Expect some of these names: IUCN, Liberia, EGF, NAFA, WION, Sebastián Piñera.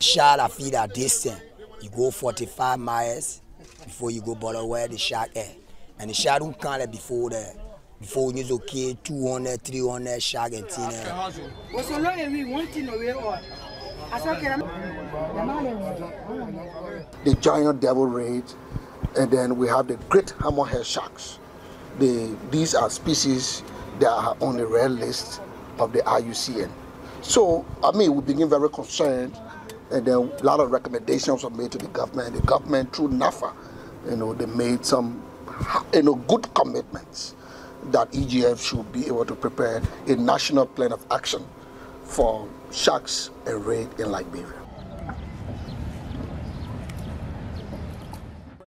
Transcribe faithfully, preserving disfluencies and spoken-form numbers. Shark are feed are distant. You go forty-five miles before you go bother where the shark is. And the shark don't come before there. Before you go okay, two hundred, three hundred shark and thing. The giant devil rays, and then we have the great hammerhead sharks. The, these are species that are on the rare list of the I U C N. So, I mean, we became very concerned, and then a lot of recommendations were made to the government. The government, through NAFA, you know, they made some, you know, good commitments that E G F should be able to prepare a national plan of action for sharks and rays in Liberia.